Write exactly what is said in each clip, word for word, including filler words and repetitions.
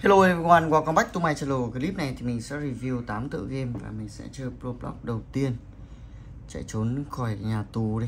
Hello everyone, welcome back to my channel. Clip này thì mình sẽ review tám tựa game và mình sẽ chơi Pro Block đầu tiên. Chạy trốn khỏi nhà tù đi.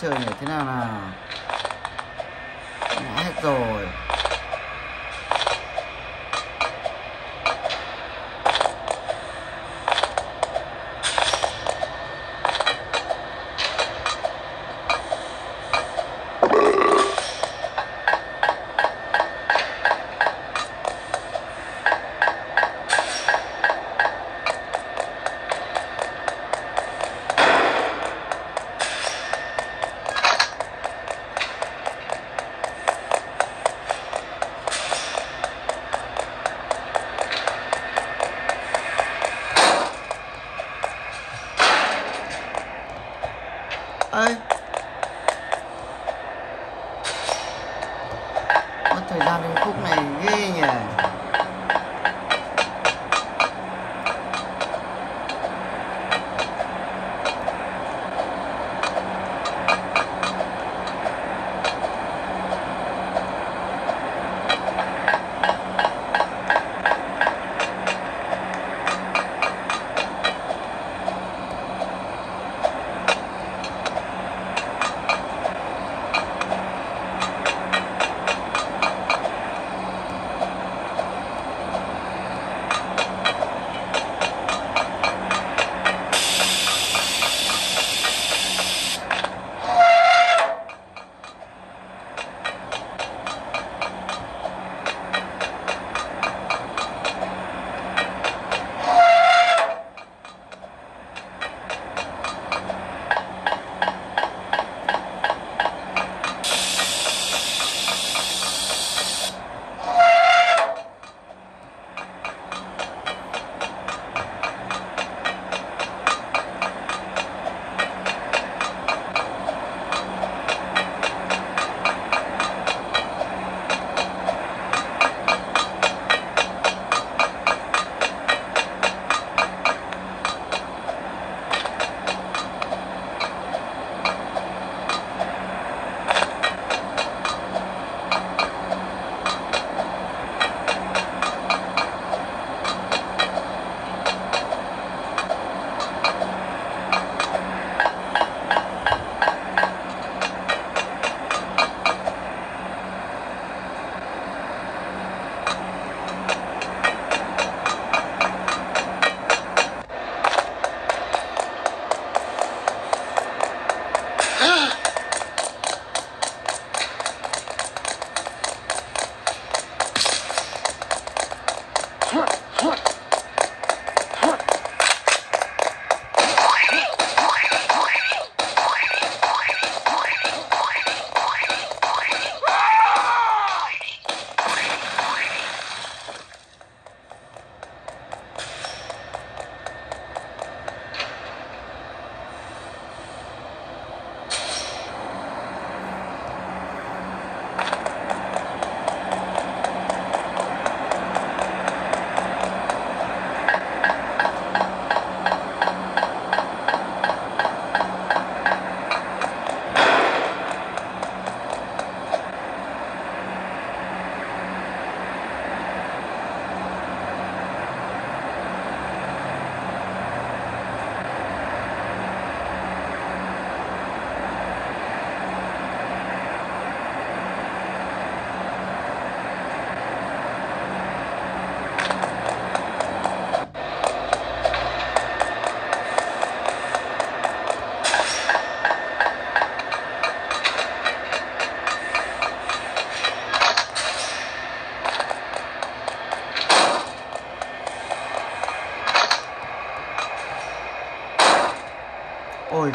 Chơi nhảy thế nào nào, đã hết rồi.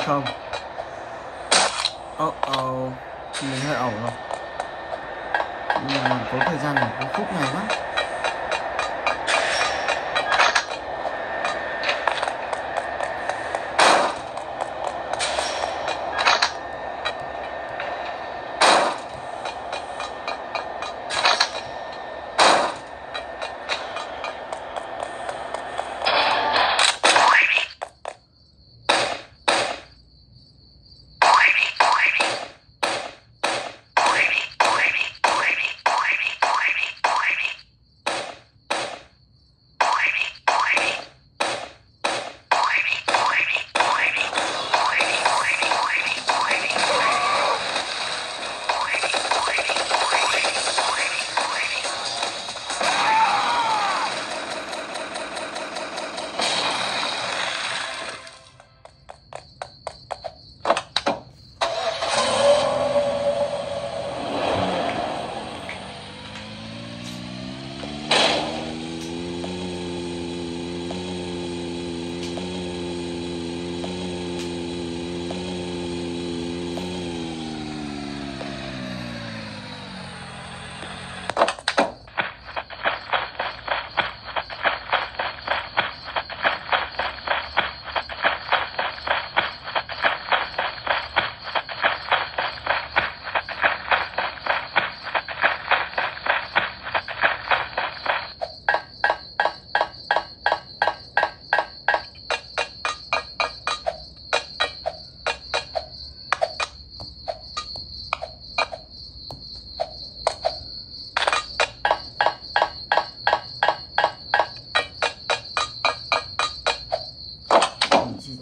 không? Oh oh, mình hơi ẩu rồi. Nhưng mà mình có thời gian để khúc này quá.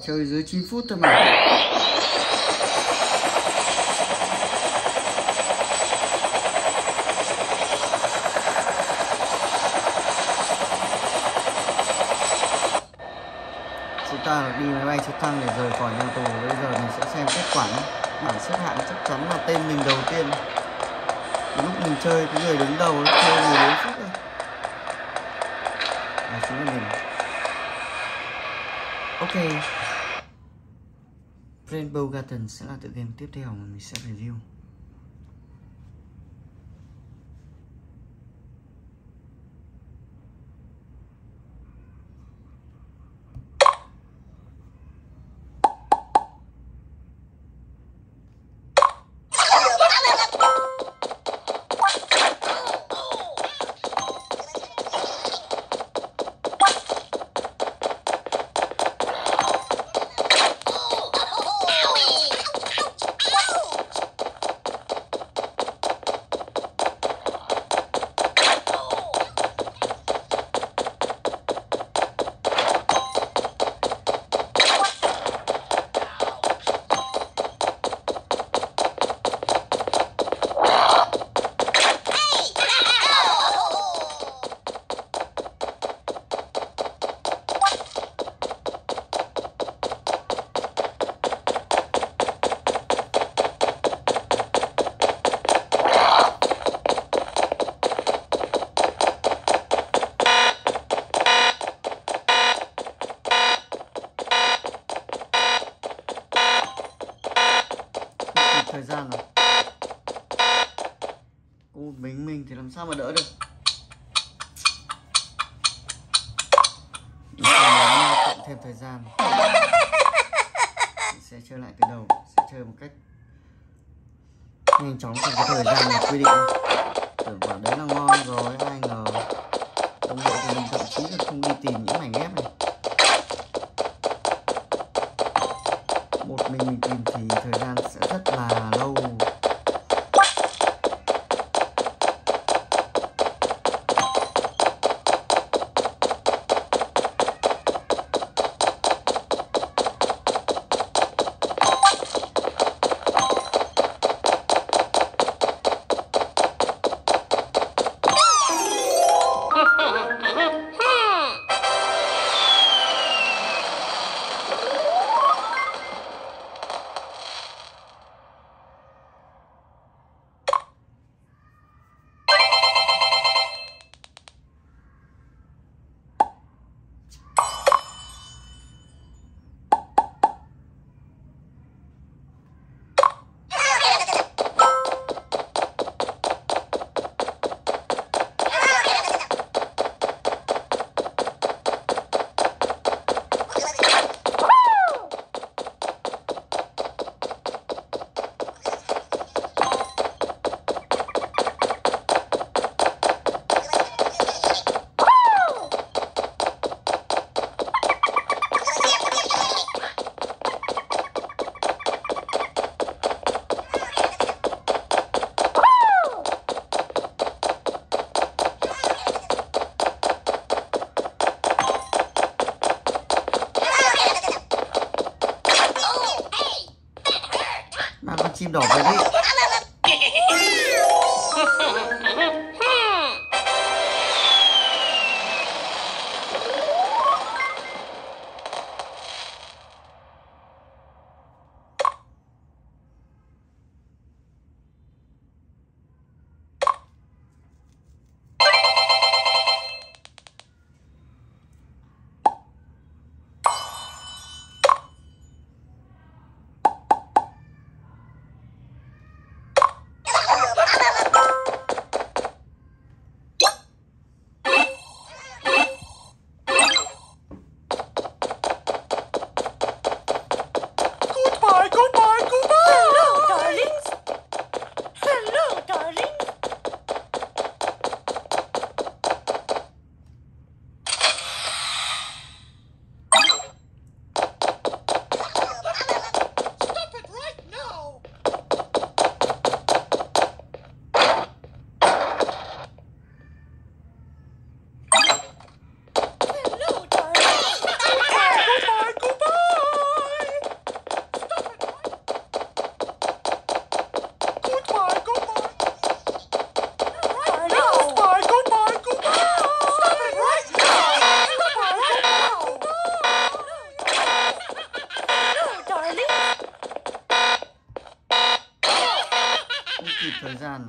Chơi dưới chín phút thôi mà. Chúng ta đi máy bay trực thăng để rời khỏi nhà tù. Bây giờ mình sẽ xem kết quả nhé. Bảng xếp hạng chắc chắn là tên mình đầu tiên. Lúc mình chơi cái người đứng đầu nó chơi mười bốn phút thôi. Đó chính là mình. Ok, Rainbow Garten sẽ là tựa game tiếp theo mà mình sẽ review. Thời gian rồi. Có một mình mình thì làm sao mà đỡ được. Cộng thêm thời gian. Mình sẽ chơi lại từ đầu, sẽ chơi một cách nhanh chóng trong cái thời gian được quy định. Tưởng quả đấy là ngon rồi, ai ngờ đồng đội của mình thậm chí là không đi tìm những mảnh ghép này. Một mình mình tìm thì thời gian sẽ rất là lâu. chim đỏ về đi. Thời gian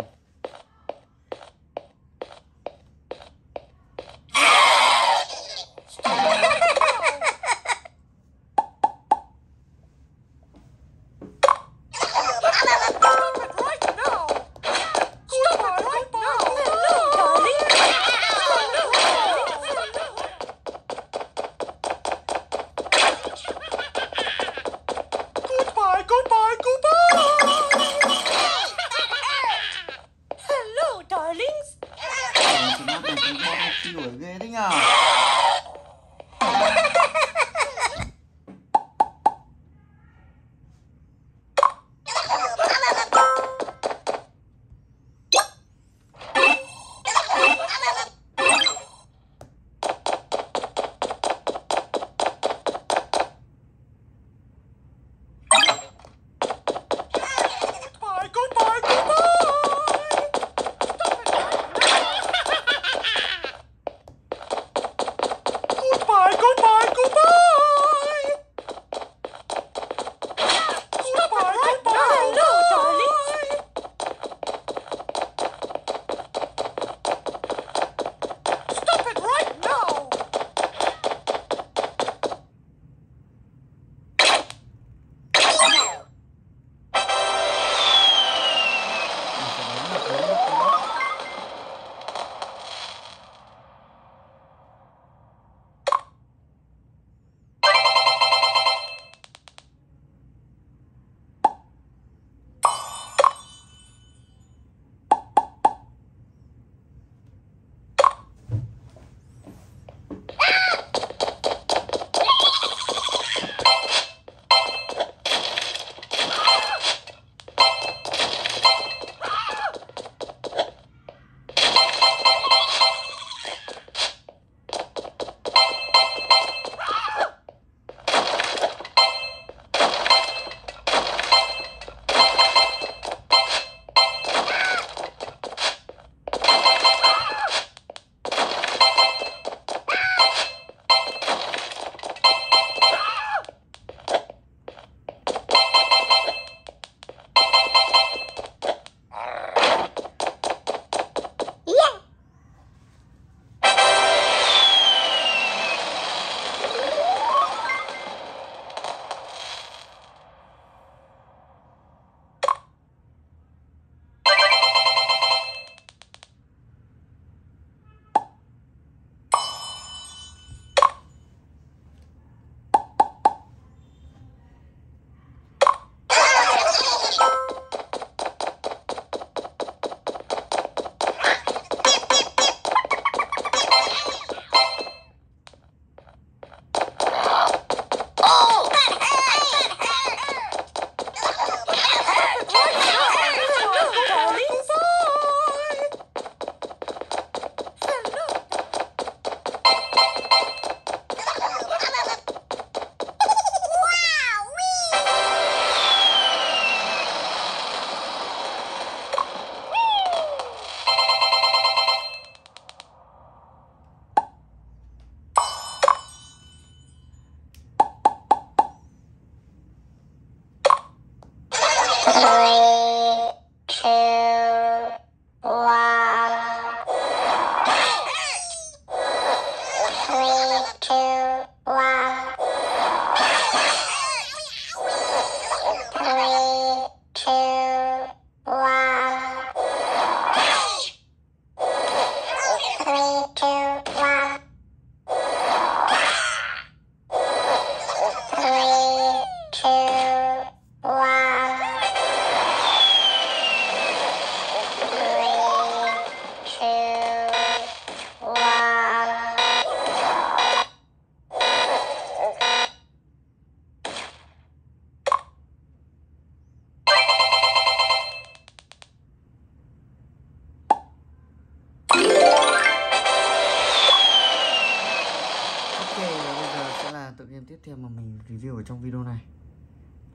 Review ở trong video này.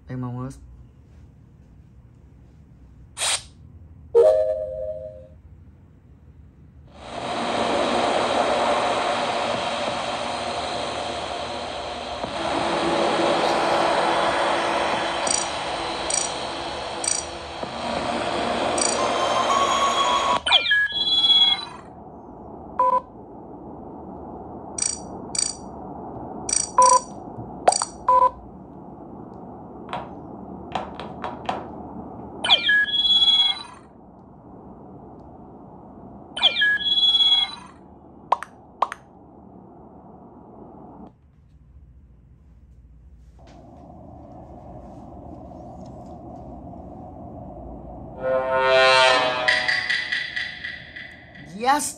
Em mong ước Yes.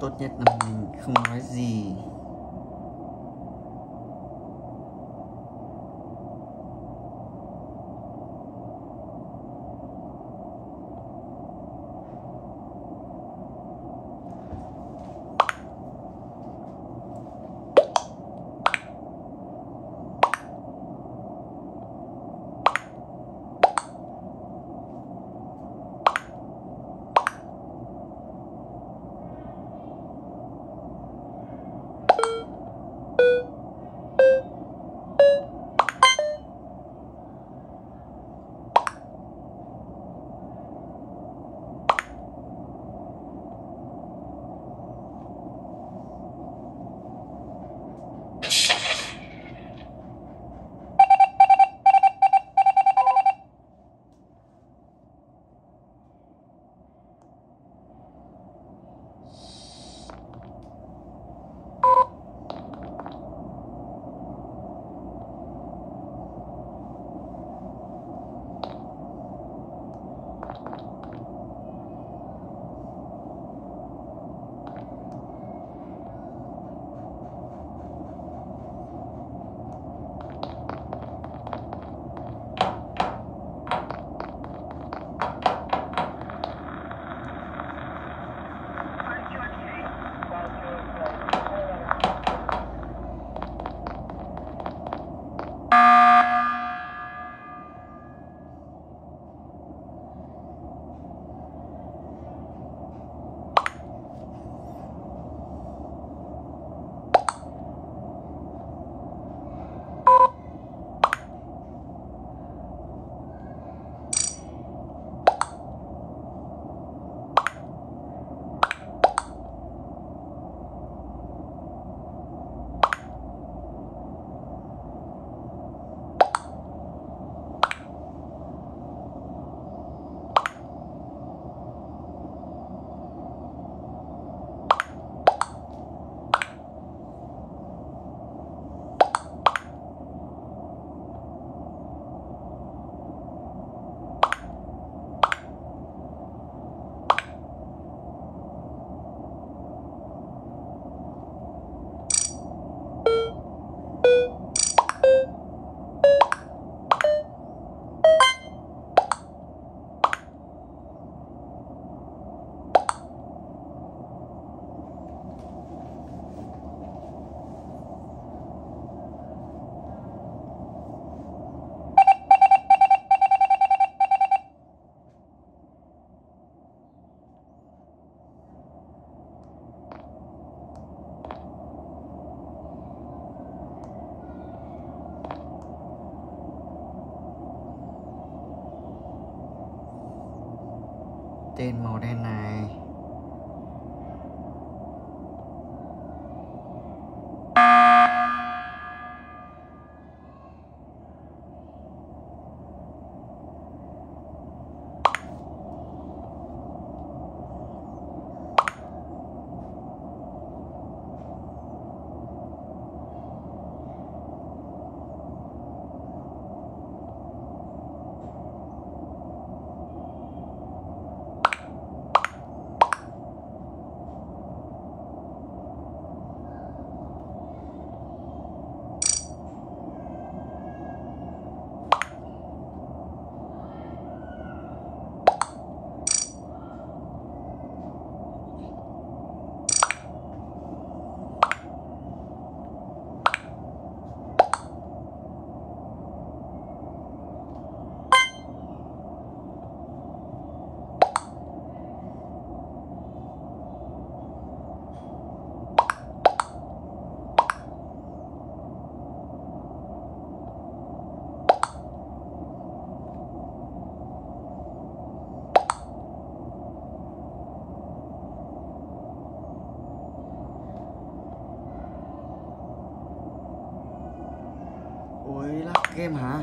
Tốt nhất là mình không nói gì. tên màu đen này. Game hả?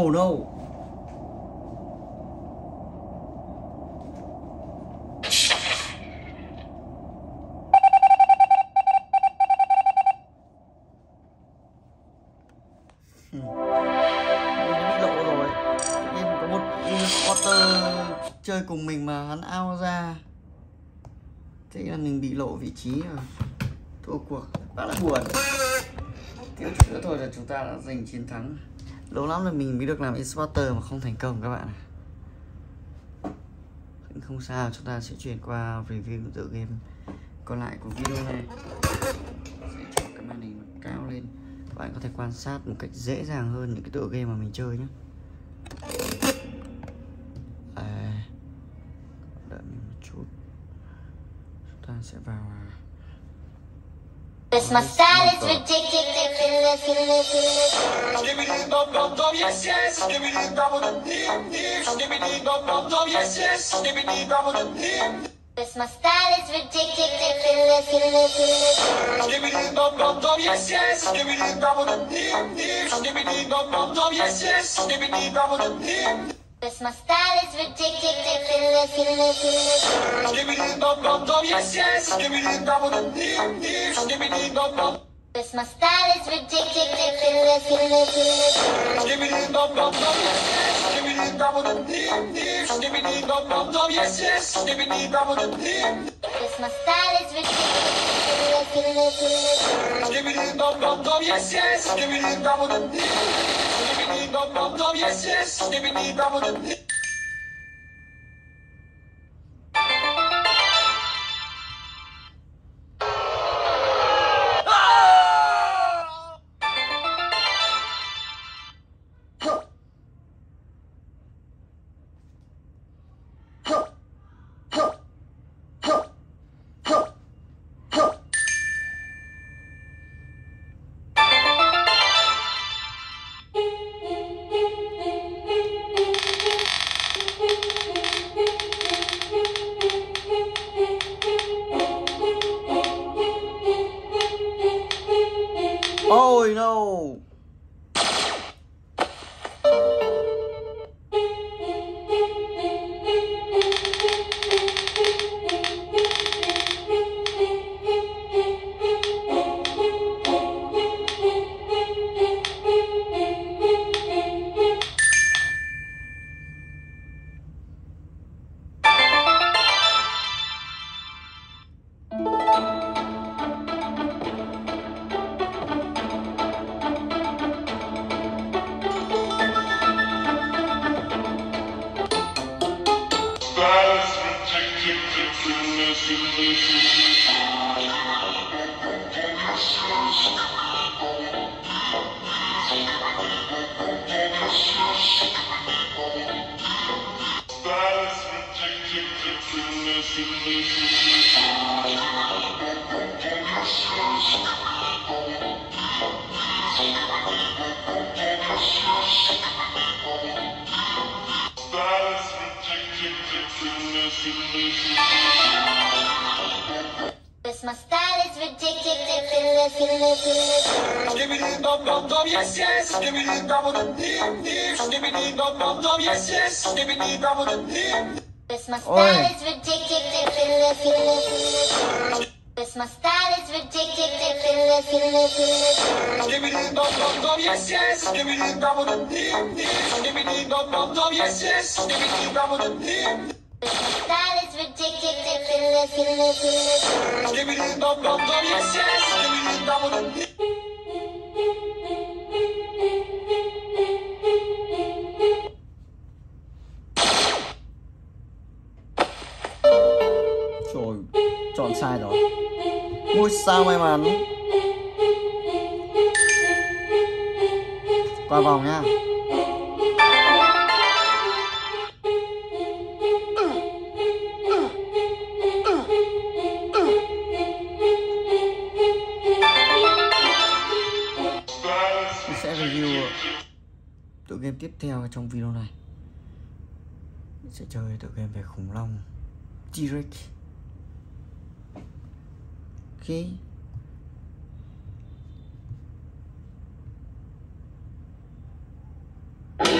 Oh no! Chơi cùng mình mà hắn ao ra, thế là mình bị lộ vị trí rồi, thua cuộc rất là buồn. Thiếu chút nữa thôi là chúng ta đã giành chiến thắng. Lâu lắm là mình mới được làm exporter mà không thành công các bạn. Không sao, chúng ta sẽ chuyển qua review tựa game còn lại của video này. Sẽ cho cái màn hình cao lên, các bạn có thể quan sát một cách dễ dàng hơn những cái tựa game mà mình chơi nhé. Sẽ vào This my style is ridiculous. Give me the bum bum bum, yes yes. Give me the bum bum bum, give me the bum bum. This my style is ridiculous. Give me the bum bum bum, yes yes. Give me the bum bum bum, give me the bum bum, yes yes. Give me the bum bum. This my style is ridiculous. Give me the bum bum bum, yes yes. Give me the bum bum. Oh no! My style is ridiculous. Give me the bum bum bum, yes yes. Give me the bum bum bum, give me the bum bum bum, yes yes. Give me the bum bum bum. This my style is ridiculous. This my style is ridiculous. Give me the bum bum bum, yes yes. Give me the bum bum bum, give me the bum bum bum, yes yes. Give me the bum bum bum. This my style is ridiculous. Give me the bum bum bum, yes yes. Give me the bum bum bum. Trời, chọn sai rồi. Ngôi sao may mắn. Qua vòng nha. Tựa game tiếp theo trong video này mình sẽ chơi tựa game về khủng long T-Rex. Ok,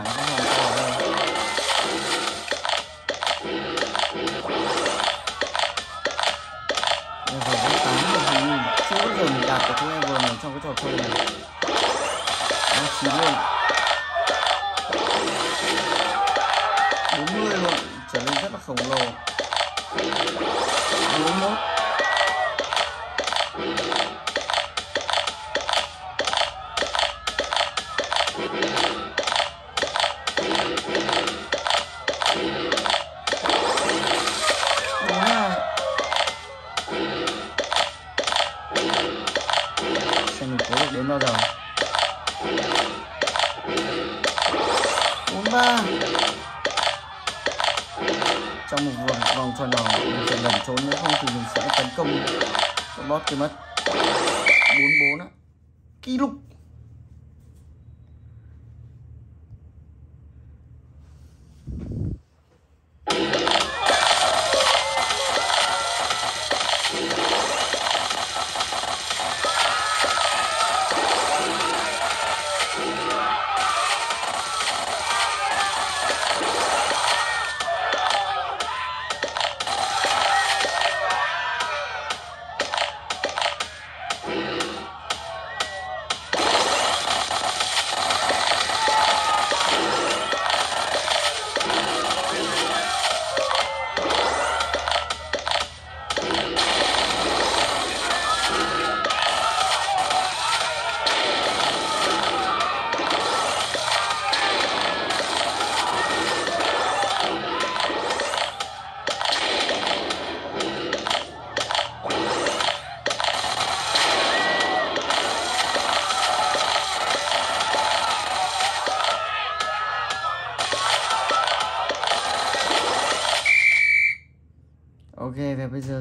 giải nó làm sao hơn. Level tám được hình như chưa bao giờ mình đạt được cái level này trong cái trò chơi này. Nó chín luôn, bốn mươi luôn, trở nên rất là khổng lồ. Bốn mươi mốt, trong một vòng vòng tròn nhỏ mình phải lẩn trốn, nếu không thì mình sẽ tấn công con boss kia mất. Bốn bốn á, kỷ lục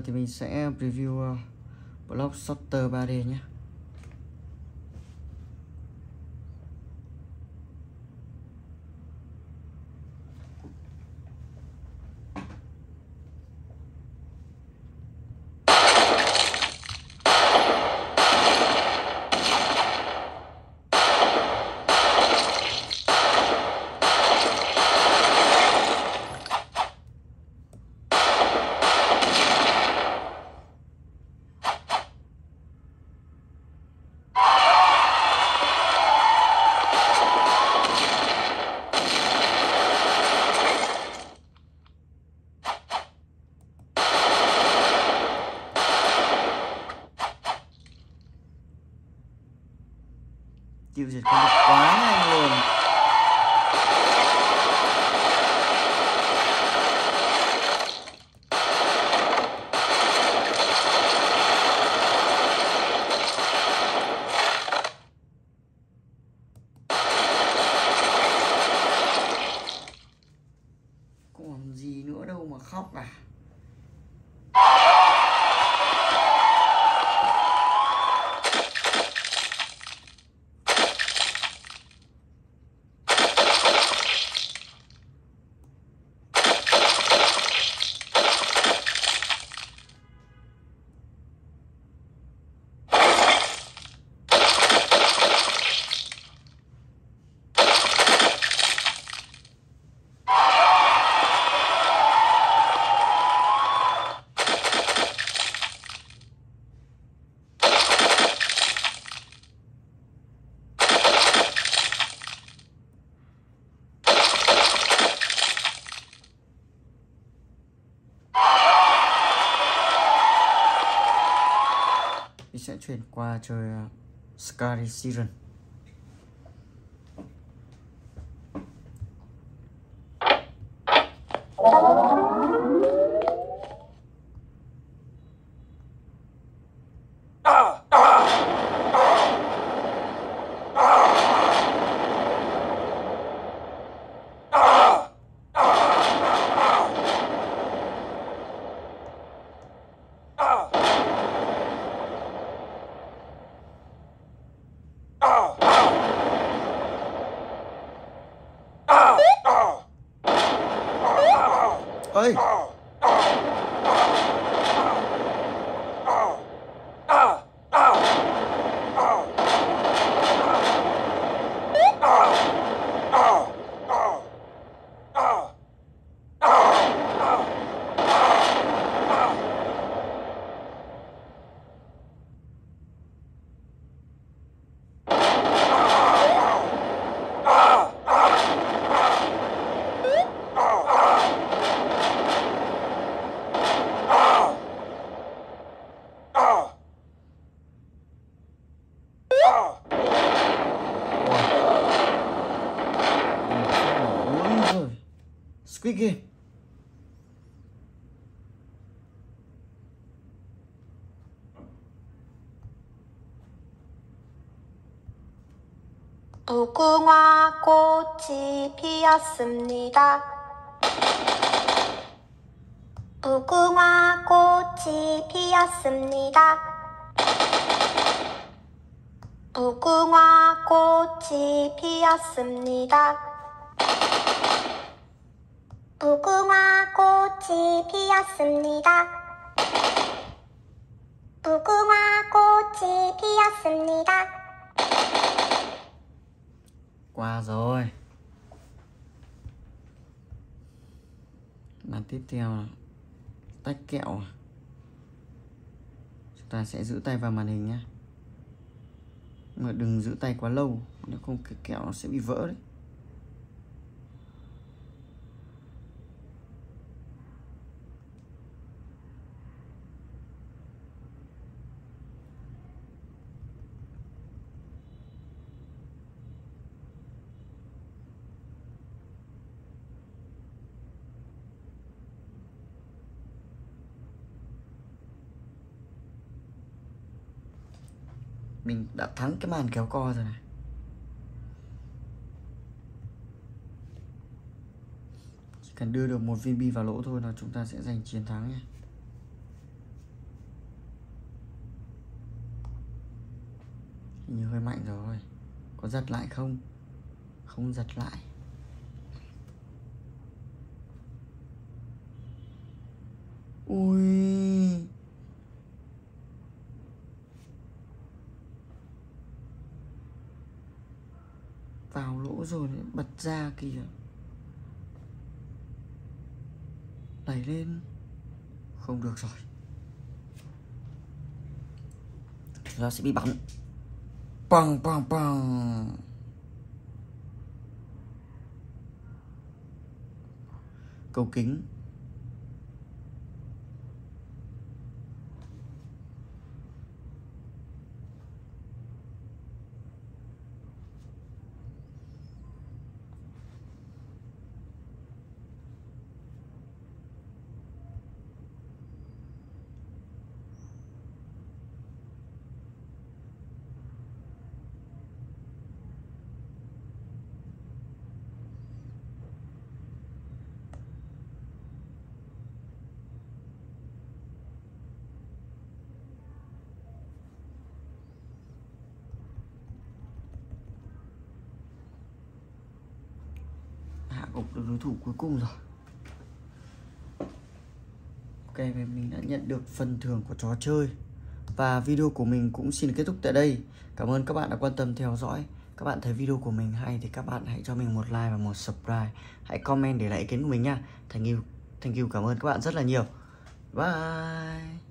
thì mình sẽ review uh, Blob Shooter ba D nhé. Tiêu diệt con vật quá nhanh luôn. Còn gì nữa đâu mà khóc à. Sẽ chuyển qua chơi uh, Scary Season. Oh! Boa! Boa! Squeaky! 무궁화 꽃이 피었습니다. 무궁화 꽃이 피었습니다. 무궁화 꽃이 피었습니다. 무궁화 꽃이 피었습니다. 무궁화 꽃이 피었습니다. Qua rồi. Và tiếp theo là tách kẹo. Chúng ta sẽ giữ tay vào màn hình nhé. Mà đừng giữ tay quá lâu, nếu không cái kẹo nó sẽ bị vỡ đấy. Mình đã thắng cái màn kéo co rồi này. Chỉ cần đưa được một viên bi vào lỗ thôi là chúng ta sẽ giành chiến thắng nhé. Hình như hơi mạnh rồi. Có giật lại không? Không giật lại. Ui, vào lỗ rồi bật ra kìa, đẩy lên không được rồi, nó sẽ bị bắn bằng bằng bằng. Cầu kính cục được đối thủ cuối cùng rồi. Ok, mình đã nhận được phần thưởng của trò chơi. Và video của mình cũng xin kết thúc tại đây. Cảm ơn các bạn đã quan tâm theo dõi. Các bạn thấy video của mình hay thì các bạn hãy cho mình một like và một subscribe. Hãy comment để lại ý kiến của mình nha. Thank you, thank you, cảm ơn các bạn rất là nhiều. Bye.